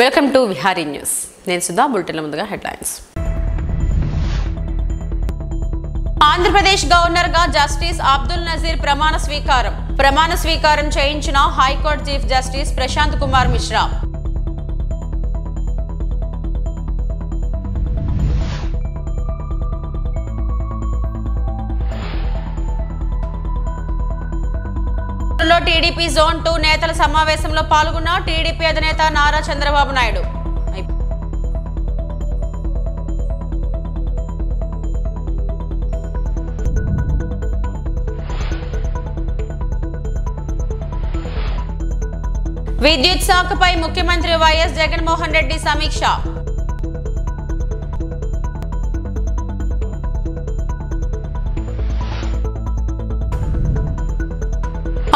Welcome to Vihari news. నేను Sudha. Bulletin ముందుగా headlines. Andhra Pradesh governor గా జస్టిస్ అబ్దుల్ నజీర్ ప్రమాణ స్వీకారం చేయించిన high court chief justice Prashant Kumar Mishra. TDP zone 2 నేతల సమావేశంలో పాల్గొన్న టీడీపీ అధినేత నారా చంద్రబాబు నాయుడు. విద్యుత్ శాఖపై ముఖ్యమంత్రి వైఎస్ జగన్మోహన్ రెడ్డి సమీక్ష.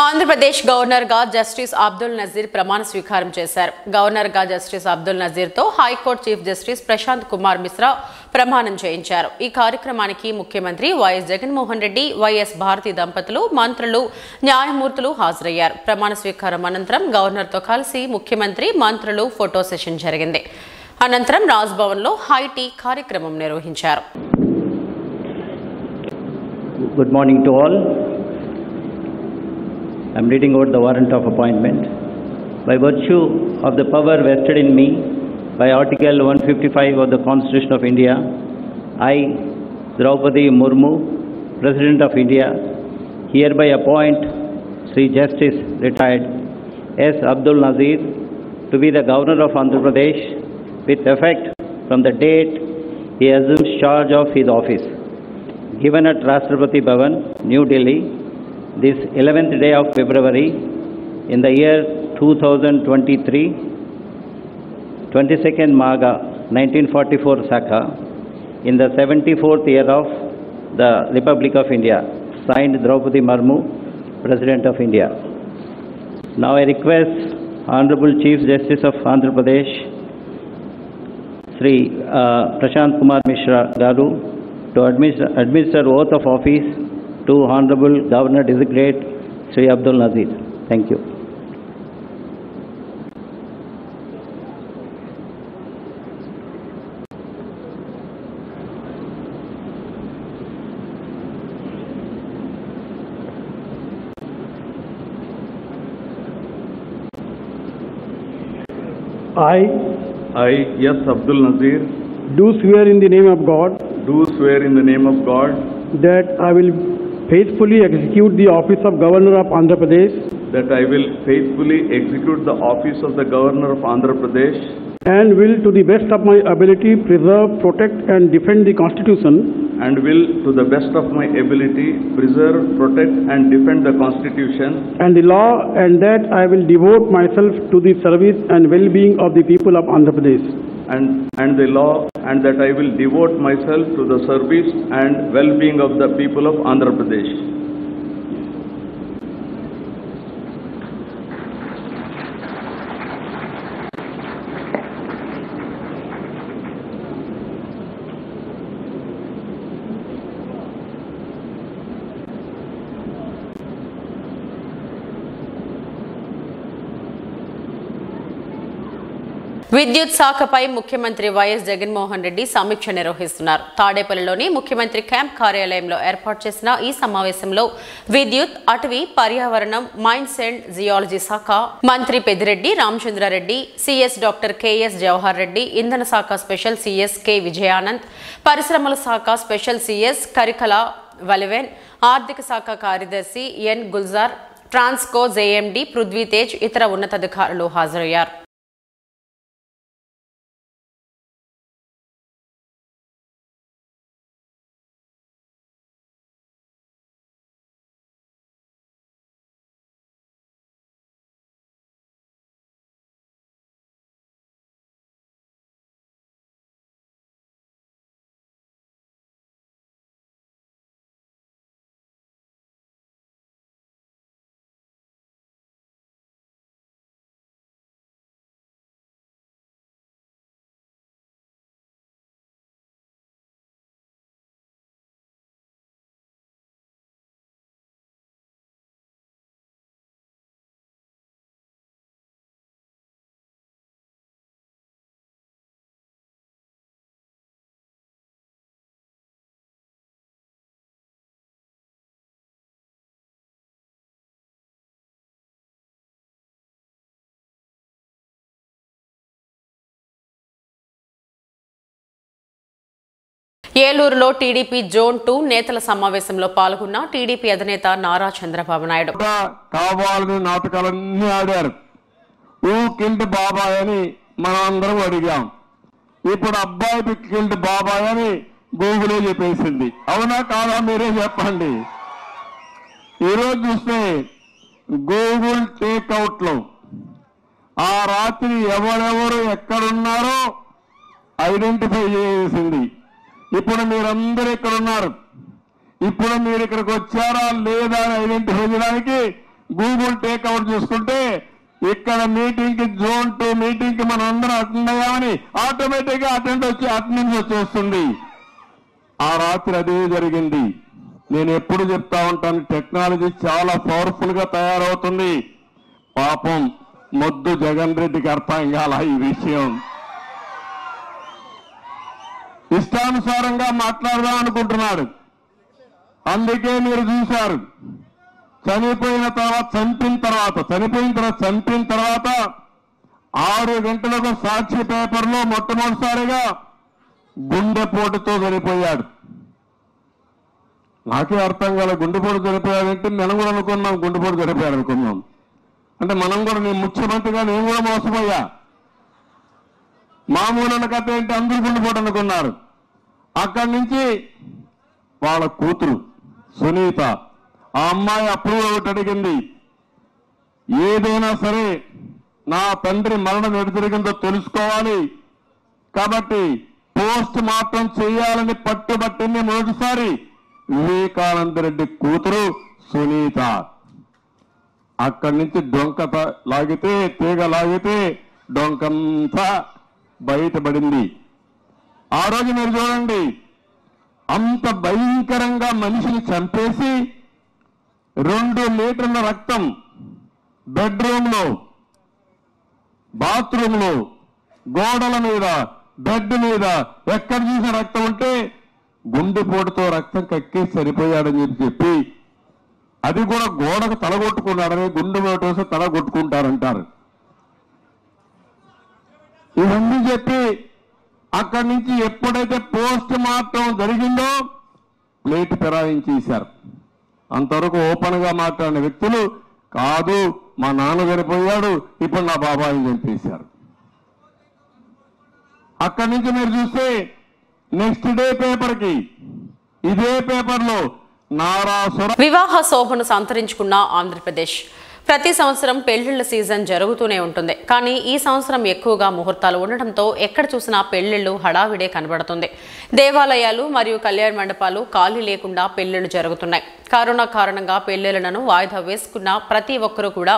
ఆంధ్రప్రదేశ్ గవర్నర్ గా జస్టిస్ అబ్దుల్ నజీర్ ప్రమాణ స్వీకారం చేశారు. గవర్నర్ గా జస్టిస్ అబ్దుల్ నజీర్ తో high court chief justice Prashant Kumar Mishra ప్రమాణం చేయించారు. ఈ కార్యక్రమానికి ముఖ్యమంత్రి వైఎస్ జగన్మోహన్ రెడ్డి, వైఎస్ భారతి దంపతులు, మంత్రులు, న్యాయమూర్తులు హాజరయ్యారు. ప్రమాణ స్వీకారం అనంతరం గవర్నర్ తో కలిసి ముఖ్యమంత్రి, మంత్రులు ఫోటో సెషన్ జరిగింది. అనంతరం రాజ్భవన్ లో హై టీ కార్యక్రమం నిర్వహించారు. Good morning to all. I am reading out the warrant of appointment. By virtue of the power vested in me by Article 155 of the Constitution of India, I, Draupadi Murmu, President of India, hereby appoint Sri Justice Retired S. Abdul Nazir to be the Governor of Andhra Pradesh with effect from the date he assumes charge of his office. Given at Rashtrapati Bhavan, New Delhi, this 11th day of February in the year 2023, 22nd Magha 1944 Saka, in the 74th year of the Republic of India. Signed, Draupadi Murmu, President of India. Now I request Honorable Chief Justice of Andhra Pradesh Sri Prashant Kumar Mishra Garu to administer oath of office to Honorable Governor Designate Sri Abdul Nazir. Thank you. I, yes, Abdul Nazir, do swear in the name of God. Do swear in the name of God that I will faithfully execute the office of Governor of Andhra Pradesh. That I will faithfully execute the office of the Governor of Andhra Pradesh. And will, to the best of my ability, preserve, protect and defend the Constitution. And will, to the best of my ability, preserve, protect and defend the Constitution and the law. And that I will devote myself to the service and well-being of the people of Andhra Pradesh. And the law. And that I will devote myself to the service and well-being of the people of Andhra Pradesh. విద్యుత్ శాఖపై ముఖ్యమంత్రి YS Jaganmohan Reddy సమీక్ష నిర్వహిస్తున్నారు. తాడేపల్లిలోని ముఖ్యమంత్రి camp కార్యాలయంలో ఏర్పాటు చేసిన ఈ సమావేశంలో విద్యుత్, అటవీ, పర్యావరణం, మైన్స్ అండ్ జియాలజీ శాఖ మంత్రి Peddireddy Ramachandra Reddy, CS doctor K S Jawahar Reddy, ఇంధన శాఖ స్పెషల్ సిఎస్ కె విజయానంద్, పరిశ్రమల శాఖ స్పెషల్ సిఎస్ కరికల వలివేన్, ఆర్థిక శాఖ కార్యదర్శి ఎన్ గుల్జార్, ట్రాన్స్కో జేఎండి పృథ్వీతేజ్, ఇతర ఉన్నతాధికారులు హాజరయ్యారు. ఏలూరులో టీడీపీ జోన్ 2 నేతల సమావేశంలో పాల్గొన్న టీడీపీ అధినేత నారా చంద్రబాబు నాయుడు కావాలని నాటకాలన్నీ ఆడారు. ఊ కిల్డ్ బాబాయ్ అని మనందరం అడిగాం. ఇప్పుడు అబ్బాయి కిల్డ్ బాబాయ్ అని గూగులే చెప్పేసింది. అవునా కాదా మీరే చెప్పండి. ఈ రోజు చూస్తే గూగుల్ టేక్అవుట్ లో ఆ రాత్రి ఎవరెవరు ఎక్కడున్నారో ఐడెంటిఫై చేసింది. ఇప్పుడు మీరందరూ ఇక్కడ ఉన్నారు. ఇప్పుడు మీరు ఇక్కడికి వచ్చారా లేదా అని ఐడెంటిఫై చేయడానికి గూగుల్ టేక్అవుట్ చూసుకుంటే ఇక్కడ మీటింగ్కి జోన్ 2 మీటింగ్కి మనం అందరం అటెండ్ అయ్యామని ఆటోమేటిక్గా అటెండెన్స్ వచ్చేస్తుంది. ఆ రాత్రి అదే జరిగింది. నేను ఎప్పుడు చెప్తా ఉంటాను, టెక్నాలజీ చాలా పవర్ఫుల్గా తయారవుతుంది. పాపం మొద్దు జగన్ రెడ్డికి అర్థం కాల ఈ విషయం. ఇష్టానుసారంగా మాట్లాడదాం అనుకుంటున్నాడు. అందుకే మీరు చూశారు, చనిపోయిన తర్వాత 6 గంటలకు సాక్షి పేపర్లో మొట్టమొదటిసారిగా గుండెపోటుతో చనిపోయాడు. నాకే అర్థం కాల గుండెపోటు చనిపోయాడంటే మనం కూడా అనుకున్నాం గుండెపోటు చనిపోయాడు అనుకున్నాం. అంటే మనం కూడా నేను ముఖ్యమంత్రిగా నేను కూడా మోసపోయా. మామూలు అన్నకథ ఏంటి, అందరూ గుండెపోటు అనుకున్నారు. అక్కడి నుంచి వాళ్ళ కూతురు సునీత, ఆ అమ్మాయి అప్రూవ్ ఒకటి అడిగింది, ఏదైనా సరే నా తండ్రి మరణం ఎటు జరిగిందో తెలుసుకోవాలి, కాబట్టి పోస్ట్ మార్టం చేయాలని పట్టుబట్టింది మొదటిసారి వివేకానందరెడ్డి కూతురు సునీత. అక్కడి నుంచి డొంక లాగితే తీగ లాగితే డొంకంతా బయటపడింది. ఆ రోజు మీరు చూడండి, అంత భయంకరంగా మనిషిని చంపేసి 2 లీటర్ల రక్తం బెడ్రూమ్లో, బాత్రూంలో, గోడల మీద, బెడ్ మీద ఎక్కడ చూసిన రక్తం ఉంటే గుండెపోటుతో రక్తం కక్కేసి సరిపోయాడని చెప్పి, అది కూడా గోడకు తలగొట్టుకున్నాడని గుండెపోటు వేసి తల కొట్టుకుంటారంటారు. ఇవన్నీ చెప్పి అక్కడి నుంచి ఎప్పుడైతే పోస్ట్ మార్టం జరిగిందో ప్లేట్ ఫిరాయించేశారు. అంతవరకు ఓపెన్గా మాట్లాడిన వ్యక్తులు కాదు మా నాన్న చనిపోయాడు ఇప్పుడు నా బాబాయిని చంపేశారు. అక్కడి నుంచి మీరు చూస్తే నెక్స్ట్ డే పేపర్కి ఇదే పేపర్లో నారాసుర వివాహ శోభను సంతరించుకున్న ఆంధ్రప్రదేశ్. ప్రతి సంవత్సరం పెళ్లిళ్ల సీజన్ జరుగుతూనే ఉంటుంది, కానీ ఈ సంవత్సరం ఎక్కువగా ముహూర్తాలు ఉండటంతో ఎక్కడ చూసినా పెళ్లిళ్లు హడావిడే కనబడుతుంది. దేవాలయాలు మరియు కళ్యాణ మండపాలు ఖాళీ లేకుండా పెళ్లిళ్లు జరుగుతున్నాయి. కరోనా కారణంగా పెళ్లిళ్లను వాయిదా వేసుకున్న ప్రతి ఒక్కరూ కూడా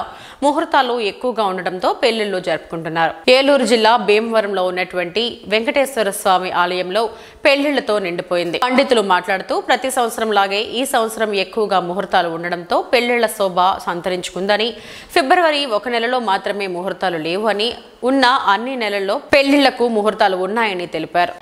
ముహూర్తాలు ఎక్కువగా ఉండటంతో పెళ్లిళ్లు జరుపుకుంటున్నారు. ఏలూరు జిల్లా భీమవరంలో ఉన్నటువంటి వెంకటేశ్వర స్వామి ఆలయంలో పెళ్లిళ్లతో నిండిపోయింది. పండితులు మాట్లాడుతూ ప్రతి సంవత్సరం లాగే ఈ సంవత్సరం ఎక్కువగా ముహూర్తాలు ఉండడంతో పెళ్లిళ్ల శోభ సంతరించుకుందని, ఫిబ్రవరి 1 నెలలో మాత్రమే ముహూర్తాలు లేవు అని, ఉన్న అన్ని నెలల్లో పెళ్లిళ్లకు ముహూర్తాలు ఉన్నాయని తెలిపారు.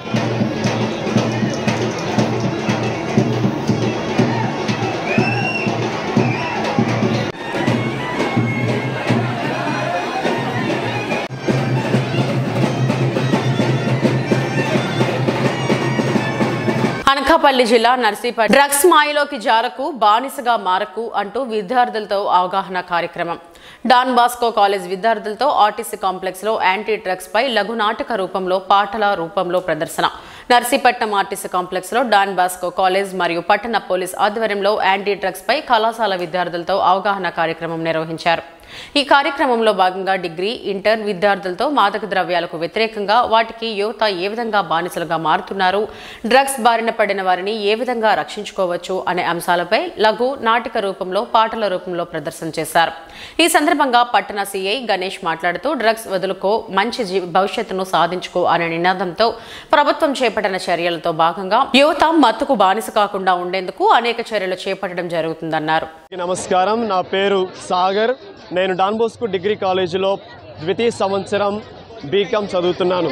అనకాపల్లి జిల్లా నర్సీపట్నం డ్రగ్స్ మాయలోకి జారకు బానిసగా మారకు అంటూ విద్యార్థులతో అవగాహన కార్యక్రమం. డాన్ బాస్కో కాలేజ్ విద్యార్థులతో ఆర్టీసీ కాంప్లెక్స్ లో యాంటీ డ్రగ్స్ పై లఘునాటక రూపంలో పాటల రూపంలో ప్రదర్శన. నర్సీపట్నం ఆర్టీసీ కాంప్లెక్స్ లో డాన్ బాస్కో కాలేజ్ మరియు పట్టణ పోలీస్ ఆధ్వర్యంలో యాంటీ డ్రగ్స్ పై కళాశాల విద్యార్థులతో అవగాహన కార్యక్రమం నిర్వహించారు. ఈ కార్యక్రమంలో భాగంగా డిగ్రీ, ఇంటర్ విద్యార్థులతో మాదక ద్రవ్యాలకు వ్యతిరేకంగా, వాటికి యువత ఏ విధంగా బానిసలుగా మారుతున్నారు, డ్రగ్స్ బారిన పడిన వారిని ఏ విధంగా రక్షించుకోవచ్చు అనే అంశాలపై లఘు నాటక రూపంలో పాటల రూపంలో ప్రదర్శన చేశారు. ఈ సందర్భంగా పట్టణ సీఐ గణేష్ మాట్లాడుతూ డ్రగ్స్ వదులుకో, మంచి భవిష్యత్తును సాధించుకో అనే నినాదంతో ప్రభుత్వం చేపట్టిన చర్యలతో భాగంగా యువత మత్తుకు బానిస కాకుండా ఉండేందుకు అనేక చర్యలు చేపట్టడం జరుగుతుందన్నారు. నమస్కారం, నా పేరు సాగర్. నేను డాన్ బోస్కో డిగ్రీ కాలేజీలో 2వ సంవత్సరం బీకామ్ చదువుతున్నాను.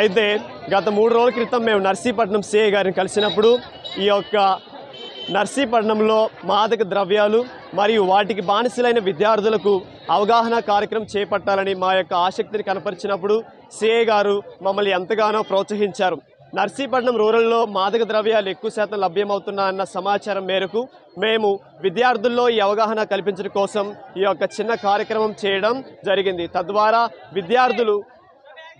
అయితే గత 3 రోజుల క్రితం మేము నర్సీపట్నం సిఐ గారిని కలిసినప్పుడు ఈ యొక్క నర్సీపట్నంలో మాదక ద్రవ్యాలు మరియు వాటికి బానిసలైన విద్యార్థులకు అవగాహన కార్యక్రమం చేపట్టాలని మా యొక్క ఆసక్తిని కనపరిచినప్పుడు సిఐ గారు మమ్మల్ని ఎంతగానో ప్రోత్సహించారు. నర్సీపట్నం రూరల్లో మాదక ద్రవ్యాలు ఎక్కువ శాతం లభ్యమవుతున్నా అన్న సమాచారం మేరకు మేము విద్యార్థుల్లో ఈ అవగాహన కల్పించడం కోసం ఈ యొక్క చిన్న కార్యక్రమం చేయడం జరిగింది. తద్వారా విద్యార్థులు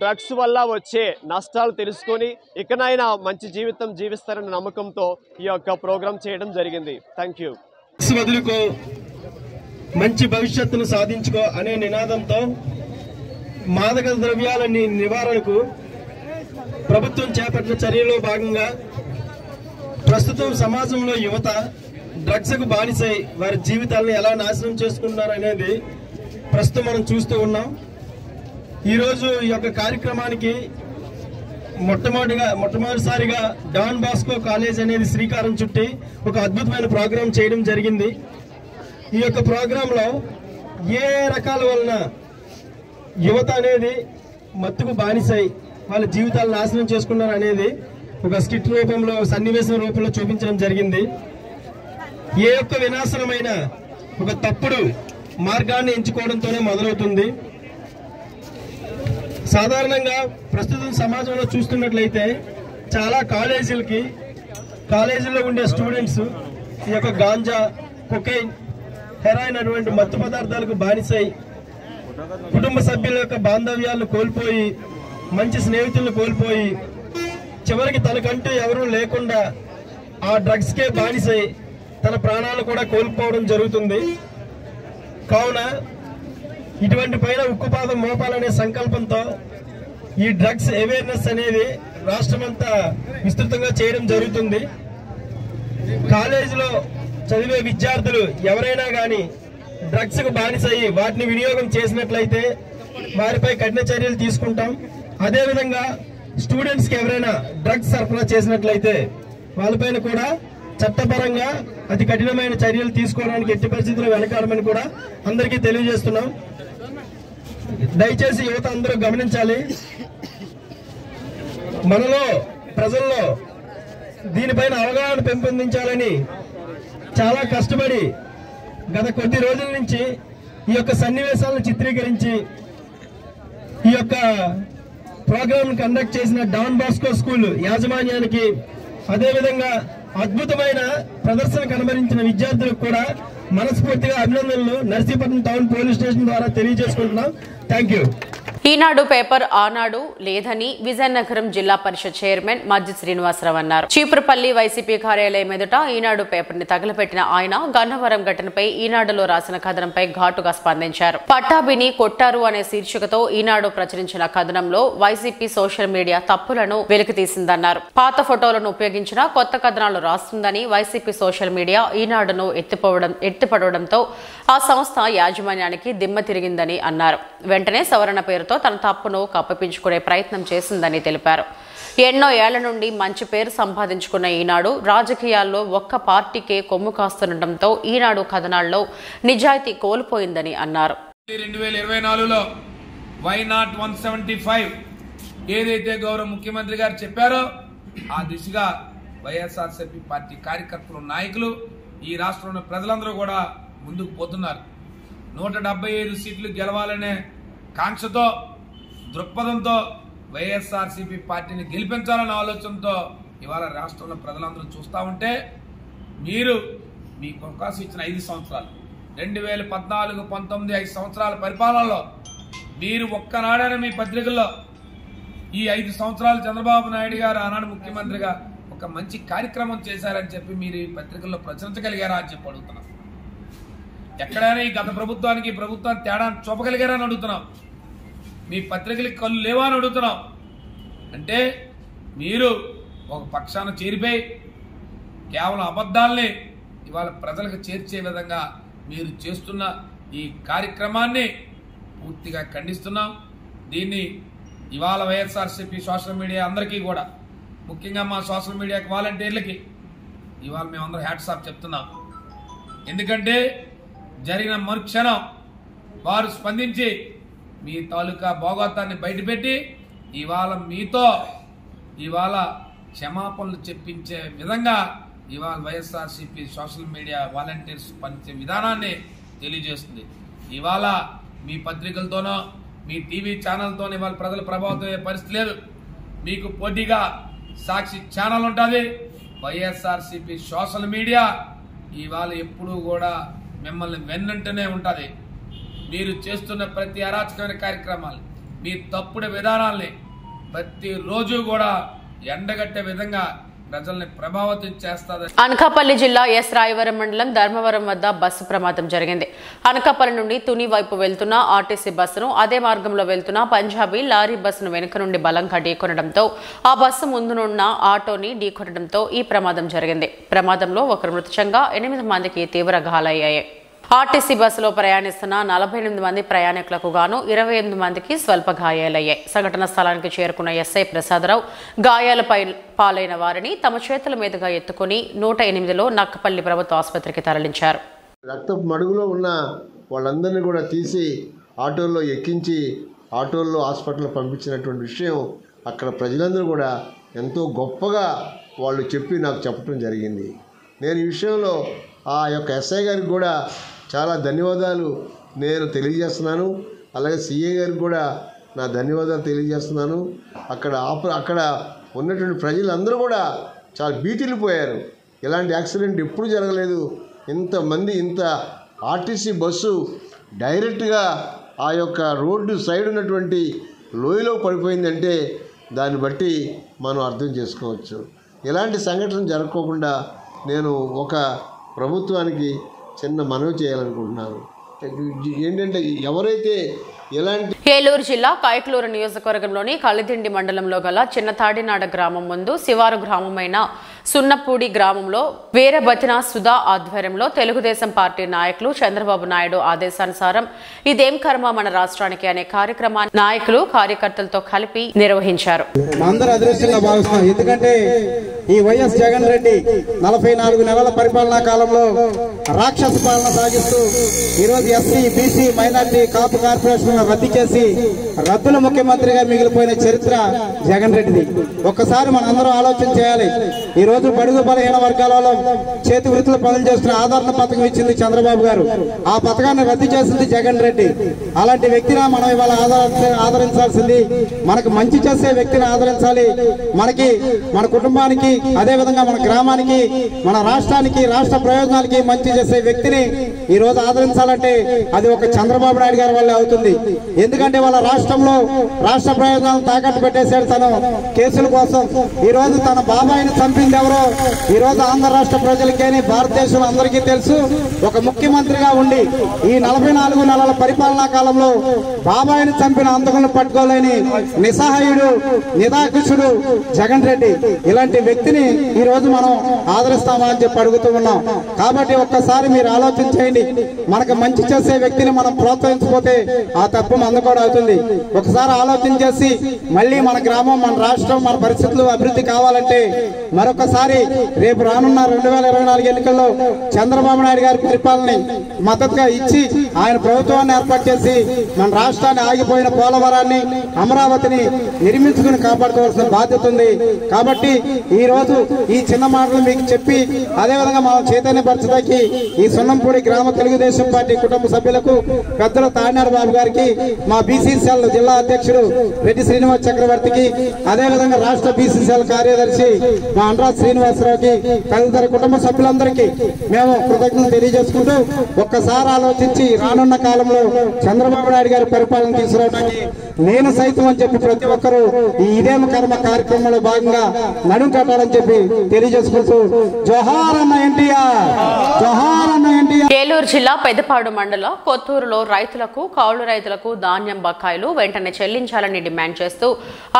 డ్రగ్స్ వల్ల వచ్చే నష్టాలు తెలుసుకొని ఇకనైనా మంచి జీవితం జీవిస్తారన్న నమ్మకంతో ఈ యొక్క ప్రోగ్రాం చేయడం జరిగింది. థాంక్యూ. సోదరులకు మంచి భవిష్యత్తును సాధించుకో అనే నినాదంతో మాదక ద్రవ్యాల నివారణకు ప్రభుత్వం చేపట్టిన చర్యల్లో భాగంగా ప్రస్తుతం సమాజంలో యువత డ్రగ్స్కు బానిసై వారి జీవితాలను ఎలా నాశనం చేసుకుంటున్నారు అనేది ప్రస్తుతం మనం చూస్తూ ఉన్నాం. ఈరోజు ఈ యొక్క కార్యక్రమానికి మొట్టమొదటిసారిగా డాన్ బాస్కో కాలేజ్ అనేది శ్రీకారం చుట్టి ఒక అద్భుతమైన ప్రోగ్రాం చేయడం జరిగింది. ఈ యొక్క ప్రోగ్రాంలో ఏ రకాల వలన యువత అనేది మత్తుకు బానిసై వాళ్ళ జీవితాలను నాశనం చేసుకున్నారు అనేది ఒక స్కిట్ రూపంలో సన్నివేశం రూపంలో చూపించడం జరిగింది. ఏ యొక్క వినాశనమైన ఒక తప్పుడు మార్గాన్ని ఎంచుకోవడంతోనే మొదలవుతుంది. సాధారణంగా ప్రస్తుతం సమాజంలో చూస్తున్నట్లయితే చాలా కాలేజీల్లో ఉండే స్టూడెంట్స్ ఈ యొక్క గాంజా, కొకైన్, హెరాయిన్ అటువంటి మత్తు పదార్థాలకు బానిసై కుటుంబ సభ్యుల యొక్క బాంధవ్యాలను కోల్పోయి, మంచి స్నేహితులను కోల్పోయి, చివరికి తనకంటూ ఎవరూ లేకుండా ఆ డ్రగ్స్కే బానిసై తన ప్రాణాలు కూడా కోల్పోవడం జరుగుతుంది. కావున ఇటువంటి పైన ఉక్కుపాదం మోపాలనే సంకల్పంతో ఈ డ్రగ్స్ అవేర్నెస్ అనేది రాష్ట్రమంతా విస్తృతంగా చేయడం జరుగుతుంది. కాలేజీలో చదివే విద్యార్థులు ఎవరైనా కానీ డ్రగ్స్కు బానిసయ్యి వాటిని వినియోగం చేసినట్లయితే వారిపై కఠిన చర్యలు తీసుకుంటాం. అదేవిధంగా స్టూడెంట్స్కి ఎవరైనా డ్రగ్స్ సరఫరా చేసినట్లయితే వాళ్ళపైన కూడా చట్టపరంగా అతి కఠినమైన చర్యలు తీసుకోవడానికి ఎట్టి పరిస్థితుల్లో వెనకాడమని కూడా అందరికీ తెలియజేస్తున్నాం. దయచేసి యువత అందరూ గమనించాలి. మనలో ప్రజల్లో దీనిపైన అవగాహన పెంపొందించాలని చాలా కష్టపడి గత కొద్ది రోజుల నుంచి ఈ యొక్క సన్నివేశాలను చిత్రీకరించి ఈ యొక్క ప్రోగ్రామ్ కండక్ట్ చేసిన డాన్ బాస్కో స్కూల్ యాజమాన్యానికి, అదేవిధంగా అద్భుతమైన ప్రదర్శన కనబరించిన విద్యార్థులకు కూడా మనస్ఫూర్తిగా అభినందనలు నర్సీపట్నం టౌన్ పోలీస్ స్టేషన్ ద్వారా తెలియజేసుకుంటున్నాం. Thank you. ఈనాడు పేపర్ ఆనాడు లేదని విజయనగరం జిల్లా పరిషత్ చైర్మన్ మధ్య శ్రీనివాసరావు అన్నారు. చీపురుపల్లి వైసీపీ కార్యాలయం ఎదుట ఈనాడు పేపర్ ని తగలపెట్టిన ఆయన గన్నవరం ఘటనపై ఈనాడులో రాసిన కథనంపై ఘాటుగా స్పందించారు. పట్టాభిని కొట్టారు అనే శీర్షికతో ఈనాడు ప్రచురించిన కథనంలో వైసీపీ సోషల్ మీడియా తప్పులను వెలికితీసిందన్నారు. పాత ఫోటోలను ఉపయోగించిన కొత్త కథనాలు రాస్తుందని వైసీపీ సోషల్ మీడియా ఈనాడును ఎత్తిపడడంతో ఆ సంస్థ యాజమాన్యానికి దిమ్మ తిరిగిందని అన్నారు. వెంటనే సవరణ పేరుతో తన తప్పును కప్పిపుచ్చుకునే ప్రయత్నం చేసిందని తెలిపారు. ఎన్నో ఏళ్ల నుండి మంచి పేరు సంపాదించుకున్న ఈనాడు రాజకీయాల్లో ఒక్క పార్టీకే కొమ్ము కాస్తుండటంతో ఈనాడు కథనాల్లో నిజాయితీ కోల్పోయిందని అన్నారు. 2024లో వైనాట్ 175 ఏదైతే గౌరవ ముఖ్యమంత్రి గారు చెప్పారో ఆ దిశగా వైఎస్ఆర్సీపీ పార్టీ కార్యకర్తలు, నాయకులు, ఈ రాష్ట్రంలో ప్రజలందరూ కూడా ముందుకు పోతున్నారు. 175 సీట్లు గెలవాలనే కాంక్షతో, దృక్పథంతో వైఎస్ఆర్సీపీ పార్టీని గెలిపించాలన్న ఆలోచనతో ఇవాళ రాష్ట్రంలో ప్రజలందరూ చూస్తూ ఉంటే, మీరు మీకు అవకాశం ఇచ్చిన 5 సంవత్సరాలు 2014-19 5 సంవత్సరాల పరిపాలనలో మీరు ఒక్కనాడైనా మీ పత్రికల్లో ఈ 5 సంవత్సరాలు చంద్రబాబు నాయుడు గారు ఆనాడు ముఖ్యమంత్రిగా ఒక మంచి కార్యక్రమం చేశారని చెప్పి మీరు ఈ పత్రికల్లో ప్రచురించగలిగారా అని చెప్పి అడుగుతున్నాం. ఎక్కడైనా ఈ గత ప్రభుత్వానికి ప్రభుత్వాన్ని తేడా చూపగలిగారని అడుగుతున్నాం. మీ పత్రికలకి కళ్ళు లేవా అని అడుగుతున్నాం. అంటే మీరు ఒక పక్షాన చేరిపోయి కేవలం అబద్ధాలని ఇవాళ ప్రజలకు చేర్చే విధంగా మీరు చేస్తున్న ఈ కార్యక్రమాన్ని పూర్తిగా ఖండిస్తున్నాం. దీన్ని ఇవాళ వైఎస్ఆర్సీపీ సోషల్ మీడియా అందరికీ కూడా, ముఖ్యంగా మా సోషల్ మీడియాకి వాలంటీర్లకి ఇవాళ మేమందరం హ్యాట్స్ ఆఫ్ చెప్తున్నాం. ఎందుకంటే జరిగిన మరుక్షణం వారు స్పందించి మీ తాలూకా భోగోతాన్ని బయటపెట్టి ఇవాళ మీతో ఇవాళ క్షమాపణలు చెప్పించే విధంగా ఇవాళ వైఎస్ఆర్సీపీ సోషల్ మీడియా వాలంటీర్స్ పనిచే విధానాన్ని తెలియజేస్తుంది. ఇవాళ మీ పత్రికలతోనో మీ టీవీ ఛానల్తోనో ఇవాళ ప్రజలు ప్రభావితం అయ్యే పరిస్థితి లేదు. మీకు పోటీగా సాక్షి ఛానల్ ఉంటుంది వైఎస్ఆర్సీపీ సోషల్ మీడియా ఇవాల ఎప్పుడూ కూడా మిమ్మల్ని వెన్నంటనే ఉంటుంది మీరు చేస్తున్న ప్రతి అరాచకమైన కార్యక్రమాలు మీ తప్పుడు విధానాలే ప్రతి రోజు కూడా ఎండగట్టే విధంగా అనకాపల్లి జిల్లా ఎస్ రాయవరం మండలం ధర్మవరం వద్ద బస్సు ప్రమాదం జరిగింది. అనకాపల్లి నుండి తుని వైపు వెళ్తున్న ఆర్టీసీ బస్సును అదే మార్గంలో వెళ్తున్న పంజాబీ లారీ బస్సును వెనుక నుండి బలంగా ఢీకొనడంతో ఆ బస్సు ముందునున్న ఆటోని ఢీకొనడంతో ఈ ప్రమాదం జరిగింది. ప్రమాదంలో ఒకరు మృతంగా 8 మందికి తీవ్ర గాయాలయ్యాయి. ఆర్టీసీ బస్సులో ప్రయాణిస్తున్న 48 మంది ప్రయాణికులకు గాను 28 మందికి స్వల్ప గాయాలయ్యాయి. సంఘటన స్థలానికి చేరుకున్న ఎస్ఐ ప్రసాదరావు గాయాలపై పాలైన వారిని తమ చేతుల మీదుగా ఎత్తుకుని 108లో నక్కపల్లి ప్రభుత్వ ఆసుపత్రికి తరలించారు. రక్త మడుగులో ఉన్న వాళ్ళందరినీ కూడా తీసి ఆటోల్లో ఎక్కించి ఆటోల్లో హాస్పిటల్ పంపించినటువంటి విషయం అక్కడ ప్రజలందరూ కూడా ఎంతో గొప్పగా వాళ్ళు చెప్పి నాకు చెప్పడం జరిగింది. నేను ఈ విషయంలో ఆ యొక్క ఎస్ఐ గారికి కూడా చాలా ధన్యవాదాలు నేను తెలియజేస్తున్నాను. అలాగే సీఏ గారికి కూడా నా ధన్యవాదాలు తెలియజేస్తున్నాను. అక్కడ ఉన్నటువంటి ప్రజలందరూ కూడా చాలా బీటిల్లిపోయారు. ఇలాంటి యాక్సిడెంట్ ఎప్పుడు జరగలేదు. ఇంతమంది ఇంత ఆర్టీసీ బస్సు డైరెక్ట్గా ఆ యొక్క రోడ్డు సైడ్ ఉన్నటువంటి లోయలో పడిపోయిందంటే దాన్ని బట్టి మనం అర్థం చేసుకోవచ్చు. ఇలాంటి సంఘటనలు జరగకుండా నేను ఒక ప్రభుత్వానికి చిన్న మనవి చేయాలనుకుంటున్నాను. ఏంటంటే ఎవరైతే ఏలూరు జిల్లా కాయక్లూరు నియోజకవర్గంలోని కలిదిండి మండలంలో గల చిన్న తాడినాడ గ్రామం ముందు శివారు గ్రామమైన సున్నపూడి గ్రామంలో వీరబతిన సుధా ఆధ్వర్యంలో తెలుగుదేశం పార్టీ నాయకులు చంద్రబాబు నాయుడు ఆదేశానుసారం ఇదేం కర్మ మన రాష్ట్రానికి అనే కార్యక్రమాన్ని నాయకులు కార్యకర్తలతో కలిపి నిర్వహించారు. ఎందుకంటే ఈ వైఎస్ జగన్ రెడ్డి 44 నెలల పరిపాలనా కాలంలో రాక్షస పాలన సాగిస్తూ ఈరోజు SC BC minority Kapu corporation రద్దు చేసి రద్దుల ముఖ్యమంత్రిగా మిగిలిపోయిన చరిత్ర జగన్ రెడ్డిది. ఒక్కసారి మనం అందరం ఆలోచన చేయాలి. ఈ రోజు బడుగు బలహీన వర్గాలలో చేతి వృత్తులు పనులు చేస్తున్న ఆదరణ పథకం ఇచ్చింది చంద్రబాబు గారు. ఆ పథకాన్ని రద్దు చేసింది జగన్ రెడ్డి. అలాంటి వ్యక్తిని మనం ఇవాళ ఆదరించాల్సింది. మనకు మంచి చేసే వ్యక్తిని ఆదరించాలి. మనకి మన కుటుంబానికి అదేవిధంగా మన గ్రామానికి మన రాష్ట్రానికి రాష్ట్ర ప్రయోజనాలకి మంచి చేసే వ్యక్తిని ఈ రోజు ఆదరించాలంటే అది ఒక చంద్రబాబు నాయుడు గారి వల్లే అవుతుంది. ఎందుకంటే వాళ్ళ రాష్ట్రంలో రాష్ట్ర ప్రయోజనాలను తాకట్టు పెట్టేశాడు తను కేసుల కోసం. ఈరోజు తన బాబాయిని చంపింది ఎవరో ఈరోజు ఆంధ్ర రాష్ట్ర ప్రజలకేని భారతదేశం అందరికీ తెలుసు. ఒక ముఖ్యమంత్రిగా ఉండి ఈ 44 నెలల పరిపాలనా కాలంలో బాబాయిని చంపిన అంతకులను పట్టుకోలేని నిస్సహాయుడు నిరాకుశుడు జగన్ రెడ్డి. ఇలాంటి వ్యక్తిని ఈరోజు మనం ఆదరిస్తామా అని చెప్పి అడుగుతూ ఉన్నాం. కాబట్టి ఒక్కసారి మీరు ఆలోచన చేయండి. మనకు మంచి చేసే వ్యక్తిని మనం ప్రోత్సహించకపోతే ఆ తప్పు మందు కూడా అవుతుంది. ఒకసారి ఆలోచన చేసి మళ్ళీ మన గ్రామం మన రాష్ట్రం మన పరిస్థితులు అభివృద్ధి కావాలంటే మరొకసారి రేపు రానున్న 2024 ఎన్నికల్లో చంద్రబాబు నాయుడు గారి పరిపాలనని మద్దతుగా ఇచ్చి ఆయన ప్రభుత్వాన్ని ఏర్పాటు చేసి మన రాష్ట్రాన్ని ఆగిపోయిన పోలవరాన్ని అమరావతిని నిర్మించుకుని కాపాడుకోవాల్సిన బాధ్యత ఉంది. కాబట్టి ఈ రోజు ఈ చిన్న మాటలు మీకు చెప్పి అదేవిధంగా మనం చైతన్యపరచడానికి ఈ సున్నంపూడి గ్రామ తెలుగుదేశం పార్టీ కుటుంబ సభ్యులకు పెద్దల తాడినాడ బాబు గారికి మా బీసీసీఎల్ జిల్లా అధ్యక్షుడు రెడ్డి శ్రీనివాస్ చక్రవర్తికి అదేవిధంగా రాష్ట్ర బీసీసీఎల్ కార్యదర్శి మా అండ్రా శ్రీనివాసరావుకి తదితర కుటుంబ సభ్యులందరికీ మేము కృతజ్ఞతలు తెలియజేసుకుంటూ ఒక్కసారి ఆలోచించి రానున్న కాలంలో చంద్రబాబు నాయుడు గారి పరిపాలన తీసుకురావడానికి నేను సైతం అని చెప్పి ప్రతి ఒక్కరూ ఈ ఇదేం కర్మ కార్యక్రమంలో భాగంగా నడుం కట్టాలని చెప్పి తెలియజేసుకుంటూ జోహార్ అన్న ఎన్టీఆర్, జోహార్ అన్న ఎన్టీఆర్. ఏలూరు జిల్లా పెద్దపాడు మండలం కొత్తూరులో రైతులకు కౌలు రైతులకు ధాన్యం బకాయిలు వెంటనే చెల్లించాలని డిమాండ్ చేస్తూ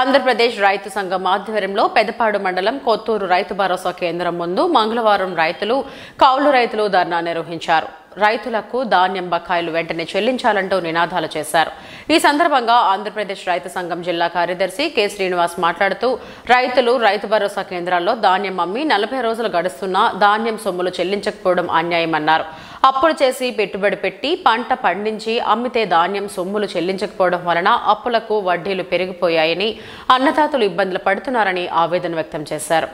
ఆంధ్రప్రదేశ్ రైతు సంఘం ఆధ్వర్యంలో పెద్దపాడు మండలం కొత్తూరు రైతు భరోసా కేంద్రం ముందు మంగళవారం రైతులు కౌలు రైతులు ధర్నా నిర్వహించారు. రైతులకు ధాన్యం బకాయిలు వెంటనే చెల్లించాలంటూ నినాదాలు చేశారు. ఈ సందర్భంగా ఆంధ్రప్రదేశ్ రైతు సంఘం జిల్లా కార్యదర్శి కె శ్రీనివాస్ మాట్లాడుతూ రైతులు రైతు భరోసా కేంద్రాల్లో ధాన్యం అమ్మి 40 రోజులు గడుస్తున్నా ధాన్యం సొమ్ములు చెల్లించకపోవడం అన్యాయమన్నారు. అప్పులు చేసి పెట్టుబడి పెట్టి పంట పండించి అమ్మితే ధాన్యం సొమ్ములు చెల్లించకపోవడం వలన అప్పులకు వడ్డీలు పెరిగిపోయాయని అన్నదాతలు ఇబ్బందులు పడుతున్నారని ఆవేదన వ్యక్తం చేశారు.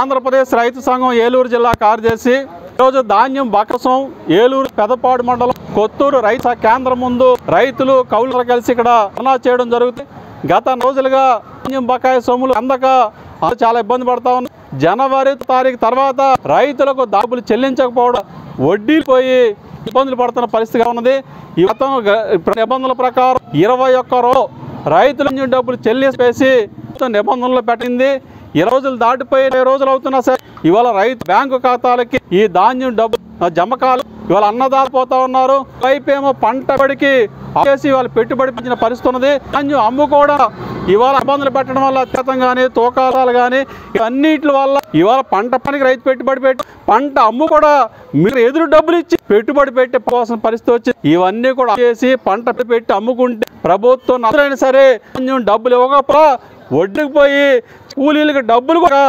ఆంధ్రప్రదేశ్ రైతు సంఘం ఏలూరు జిల్లా కార్యదర్శి ఈరోజు ధాన్యం బకసం ఏలూరు పెదపాడు మండలం కొత్తూరు రైతు కేంద్రం ముందు రైతులు కౌలు కలిసి ఇక్కడ ధర్నా చేయడం జరుగుతుంది. గత రోజులుగా ధాన్యం బకాయి సొమ్ములు అందక చాలా ఇబ్బంది పడతా ఉన్నారు। జనవరి తారీఖు తర్వాత రైతులకు డబ్బులు చెల్లించకపోవడం వడ్డీపోయి ఇబ్బందులు పడుతున్న పరిస్థితిగా ఉన్నది। ఈ నిబంధనల ప్రకారం 21 రోజు రైతుల నుంచి డబ్బులు చెల్లించేసి నిబంధనలు పెట్టింది। 20 రోజులు దాటిపోయి 20 రోజులు అవుతున్నా సరే ఇవాళ రైతు బ్యాంకు ఖాతాలకి ఈ ధాన్యం డబ్బు జమ కాల ఇవాళ అన్నదారిపోతా ఉన్నారు। పైపేమో పంట పడికి చేసి వాళ్ళు పెట్టుబడి పెంచిన పరిస్థితి ఉన్నది। ధాన్యం అమ్ముకోవడం ఇవాళ ఇబ్బందులు పెట్టడం వల్ల అత్యతం కానీ తూకాలు కానీ ఇవన్నిటి వల్ల ఇవాళ పంట పనికి రైతు పెట్టుబడి పెట్టి పంట అమ్ము కూడా మీరు ఎదురు డబ్బులు ఇచ్చి పెట్టుబడి పెట్టి పోవాల్సిన పరిస్థితి వచ్చి ఇవన్నీ కూడా చేసి పంట పెట్టి అమ్ముకుంటే ప్రభుత్వం ఎవరైనా సరే డబ్బులు ఇవ్వకపో వడ్డీకి పోయి కూలీలకు డబ్బులు కూడా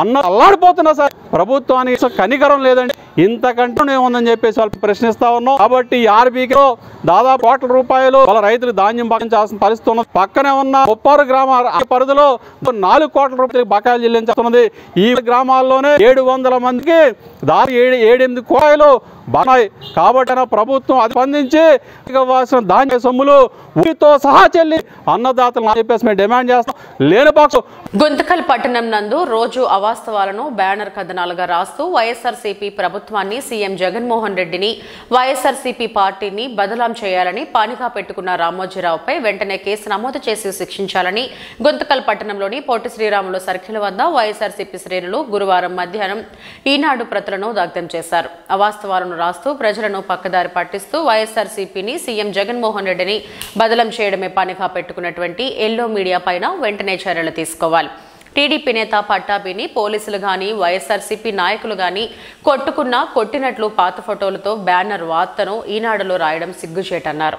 అన్న అల్లాడిపోతున్నా సార్ ప్రభుత్వానికి కనికరం లేదండి। ఇంతకంటే ఏముందని చెప్పేసి వాళ్ళు ప్రశ్నిస్తా ఉన్నాం। కాబట్టి ఆర్బీకో దాదాపు కోట్ల రూపాయలు వాళ్ళ రైతులు ధాన్యం పంచాల్సిన పరిస్థితి ఉన్నది। పక్కనే ఉన్న ముప్పారు గ్రామ పరిధిలో 4 కోట్ల రూపాయలు బకాయిలు చెల్లించుతున్నది। ఈ గ్రామాల్లోనే 700 మందికి దాదాపు 7-8 కోట్లు బకాయి కాబట్టి ప్రభుత్వం అది స్పందించి ఇవ్వాల్సిన ధాన్య సొమ్ములు ఊరితో సహా చెల్లి అన్నదాతలు చెప్పేసి మేము డిమాండ్ చేస్తాం। లేని పక్షం గుంతకల్ పట్టణం నందు రోజు అవాస్తవాలను బ్యానర్ కథనాలుగా రాస్తూ వైఎస్ఆర్సీపీ ప్రభుత్వాన్ని సీఎం జగన్మోహన్ రెడ్డిని వైఎస్ఆర్సీపీ పార్టీని బదలాం చేయాలని పానిగా పెట్టుకున్న రామోజీరావుపై వెంటనే కేసు నమోదు చేసి శిక్షించాలని గుంతకల్ పట్టణంలోని పోటీ శ్రీరాములు సర్కిల్ వద్ద వైఎస్ఆర్సీపీ శ్రేణులు గురువారం మధ్యాహ్నం ఈనాడు ప్రతులను దగ్ధం చేశారు। అవాస్తవాలను రాస్తూ ప్రజలను పక్కదారి పట్టిస్తూ వైఎస్ఆర్సీపీని సీఎం జగన్మోహన్ రెడ్డిని బదలాం చేయడమే పానిగా పెట్టుకున్నటువంటి ఎల్లో మీడియా పైన వెంటనే చర్యలు తీసుకోవాలి। టీడీపీ నేత పట్టాభిని పోలీసులు గాని వైఎస్ఆర్సీపీ నాయకులు గాని కొట్టుకున్నా కొట్టినట్లు పాత ఫోటోలతో బ్యానర్ వార్తను ఈనాడులో రాయడం సిగ్గుచేటన్నారు।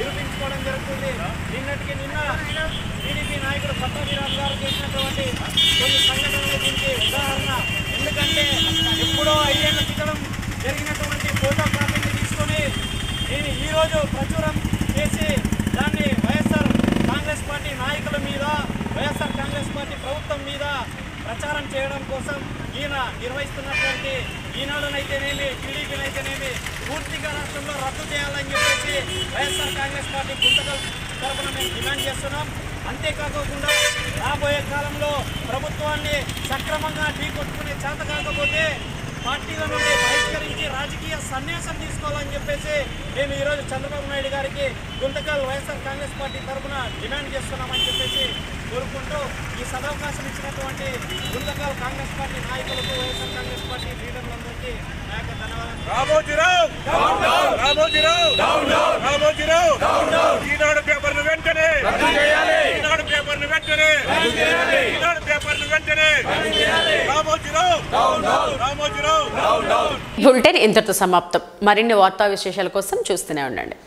నిరూపించుకోవడం జరుగుతుంది। నిన్న టీడీపీ నాయకుడు పట్టాభిరామ్ గారు చేసినటువంటి కొన్ని సంఘటనల గురించి ఉదాహరణ, ఎందుకంటే ఎప్పుడో 5 ఏళ్ల క్రితం జరిగినటువంటి ఫోటో కాపీని తీసుకొని నేను ఈరోజు ప్రచురం చేసి దాన్ని వైఎస్ఆర్ కాంగ్రెస్ పార్టీ నాయకుల మీద వైఎస్ఆర్ కాంగ్రెస్ పార్టీ ప్రభుత్వం మీద ప్రచారం చేయడం కోసం ఈయన నిర్వహిస్తున్నటువంటి ఈనాడునైతేనేమి టీడీపీనైతేనేమి పూర్తిగా రాష్ట్రంలో రద్దు చేయాలని చెప్పేసి వైఎస్ఆర్ కాంగ్రెస్ పార్టీ గుంతకల్ తరఫున మేము డిమాండ్ చేస్తున్నాం। అంతేకాకుండా రాబోయే కాలంలో ప్రభుత్వాన్ని సక్రమంగా ఢీకొట్టుకునే చేత కాకపోతే పార్టీల నుండి బహిష్కరించి రాజకీయ సన్యాసం తీసుకోవాలని చెప్పేసి మేము ఈరోజు చంద్రబాబు నాయుడు గారికి గుంతకల్ వైఎస్ఆర్ కాంగ్రెస్ పార్టీ తరఫున డిమాండ్ చేస్తున్నామని చెప్పేసి కోరుకుంటూ ఈ సదవకాశం ఇచ్చినటువంటి గుంతకల్ కాంగ్రెస్ పార్టీ నాయకులకు వైఎస్ఆర్ కాంగ్రెస్ పార్టీ లీడర్లందరికీ నా యొక్క ధన్యవాదాలు। రామోజీరావు ఈనాడు పేపర్ను వెంటనే బులెటిన్ ఇంతటితో సమాప్తం। మరిన్ని వార్తా విశేషాల కోసం చూస్తూనే ఉండండి।